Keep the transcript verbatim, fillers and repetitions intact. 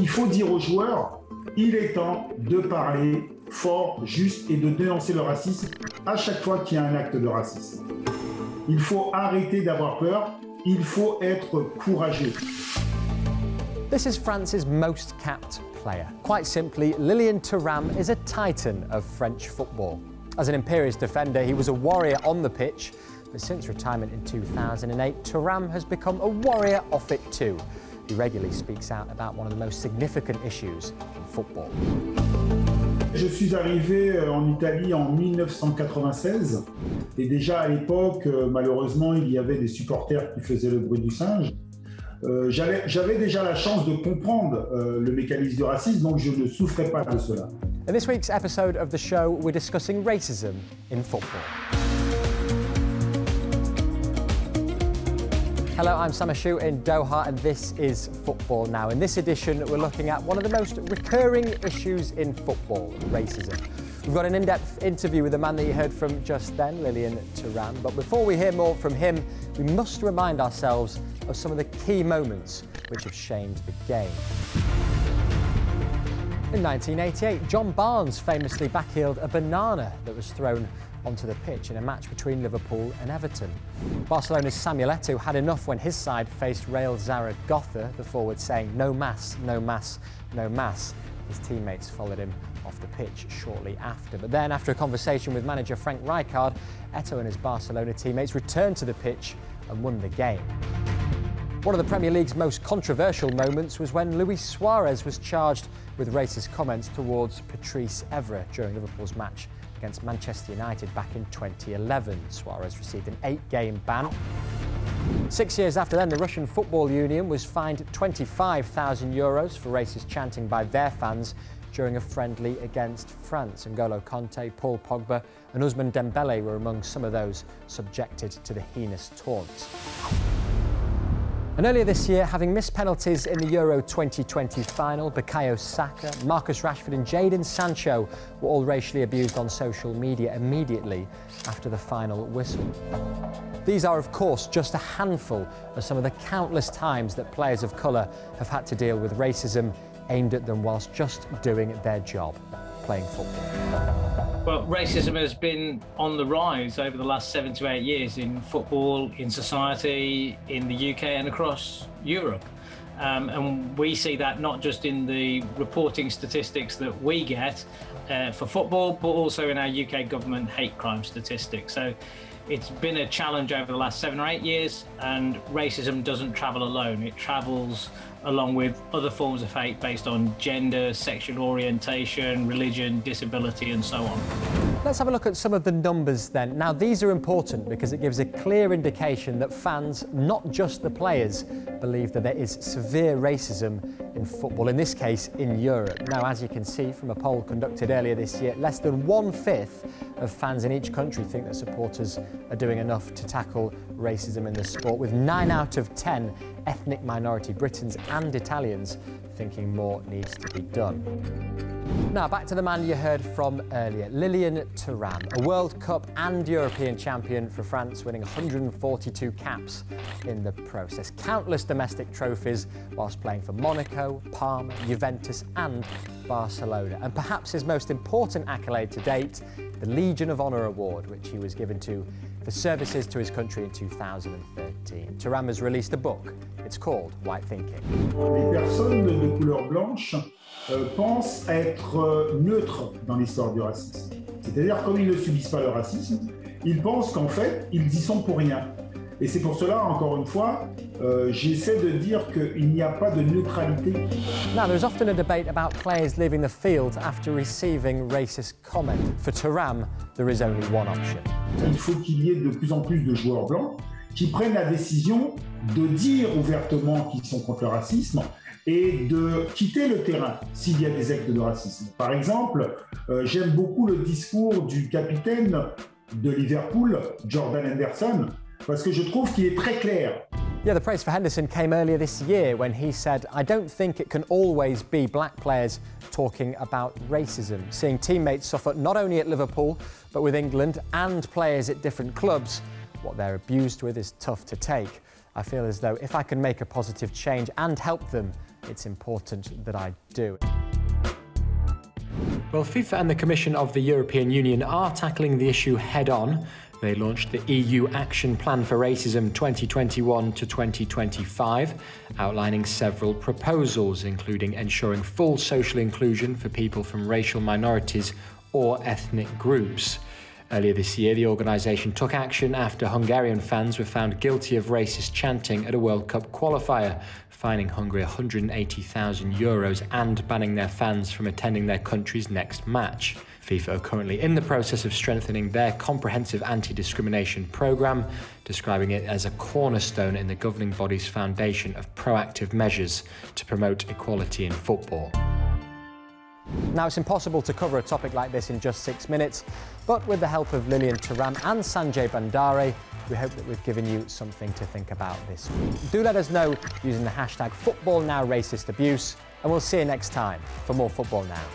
il faut dire aux joueurs, il est temps de parler fort, juste et de dénoncer le racisme à chaque fois qu'il y a un acte de racisme. Il faut arrêter d'avoir peur, il faut être courageux. This is France's most capped player. Quite simply, Lilian Thuram is a titan of French football. As an imperious defender, he was a warrior on the pitch, but since retirement in two thousand eight, Thuram has become a warrior off it too. He regularly speaks out about one of the most significant issues in football. Je suis arrivé en Italie en mille neuf cent quatre-vingt-seize et déjà à l'époque, malheureusement, il y avait des supporters qui faisaient le bruit du singe. Euh, J'avais déjà la chance de comprendre euh, le mécanisme du racisme, donc je ne souffrais pas de cela. In this week's episode of the show, we're discussing racism in football. Hello, I'm Sam Ashu in Doha, and this is Football Now. In this edition, we're looking at one of the most recurring issues in football, racism. We've got an in-depth interview with the man that you heard from just then, Lilian Thuram. But before we hear more from him, we must remind ourselves of some of the key moments which have shamed the game. In nineteen eighty-eight, John Barnes famously backheeled a banana that was thrown onto the pitch in a match between Liverpool and Everton. Barcelona's Samuel Eto'o had enough when his side faced Real Zaragoza, the forward saying, "No mass, no mass, no mass." His teammates followed him off the pitch shortly after. But then, after a conversation with manager Frank Rijkaard, Eto'o and his Barcelona teammates returned to the pitch and won the game. One of the Premier League's most controversial moments was when Luis Suarez was charged with racist comments towards Patrice Evra during Liverpool's match against Manchester United back in twenty eleven. Suarez received an eight-game ban. Six years after then, the Russian Football Union was fined twenty-five thousand euros for racist chanting by their fans during a friendly against France. N'Golo Kante, Paul Pogba and Ousmane Dembele were among some of those subjected to the heinous taunts. And earlier this year, having missed penalties in the Euro twenty twenty final, Bukayo Saka, Marcus Rashford and Jadon Sancho were all racially abused on social media immediately after the final whistle. These are, of course, just a handful of some of the countless times that players of colour have had to deal with racism aimed at them whilst just doing their job, playing football. Well, racism has been on the rise over the last seven to eight years in football, in society, in the U K and across Europe. Um, and we see that not just in the reporting statistics that we get uh, for football, but also in our U K government hate crime statistics. So it's been a challenge over the last seven or eight years, and racism doesn't travel alone. It travels along with other forms of hate based on gender, sexual orientation, religion, disability and so on. Let's have a look at some of the numbers then. Now, these are important because it gives a clear indication that fans, not just the players, believe that there is severe racism in football, in this case in Europe. Now, as you can see from a poll conducted earlier this year, less than one-fifth of fans in each country think that supporters are doing enough to tackle racism in the sport, with nine out of ten ethnic minority Britons and Italians thinking more needs to be done. Now, back to the man you heard from earlier, Lilian Thuram, a World Cup and European champion for France, winning one hundred forty-two caps in the process. Countless domestic trophies whilst playing for Monaco, Parma, Juventus and Barcelona. And perhaps his most important accolade to date, the Legion of Honour Award, which he was given to for services to his country in two thousand thirteen. Thuram has released a book. It's called White Thinking. Les personnes de couleur blanche euh, pensent être euh, neutres dans l'histoire du racisme. C'est-à-dire, comme ils ne subissent pas le racisme, ils pensent qu'en fait, ils y sont pour rien. Et c'est pour cela, encore une fois, euh, j'essaie de dire qu'il n'y a pas de neutralité. Now, there's often a debate about players leaving the field after receiving racist comment. For Thuram, there is only one option. Il faut qu'il y ait de plus en plus de joueurs blancs qui prennent la décision de dire ouvertement qu'ils sont contre le racisme et de quitter le terrain s'il y a des actes de racisme. Par exemple, euh, j'aime beaucoup le discours du capitaine de Liverpool, Jordan Henderson, parce que je trouve qu'il est très clair. Yeah, the praise for Henderson came earlier this year when he said, "I don't think it can always be black players talking about racism. Seeing teammates suffer not only at Liverpool, but with England and players at different clubs, what they're abused with is tough to take. I I feel as though if I can make a positive change and help them, it's important that I do. Well, FIFA and the Commission of the European Union are tackling the issue head-on. They launched the E U Action Plan for Racism twenty twenty-one to twenty twenty-five, outlining several proposals, including ensuring full social inclusion for people from racial minorities or ethnic groups. Earlier this year, the organisation took action after Hungarian fans were found guilty of racist chanting at a World Cup qualifier, fining Hungary one hundred eighty thousand euros and banning their fans from attending their country's next match. FIFA are currently in the process of strengthening their comprehensive anti-discrimination programme, describing it as a cornerstone in the governing body's foundation of proactive measures to promote equality in football. Now, it's impossible to cover a topic like this in just six minutes, but with the help of Lilian Thuram and Sanjay Bandare, we hope that we've given you something to think about this week. Do let us know using the hashtag Football Now Racist Abuse, and we'll see you next time for more Football Now.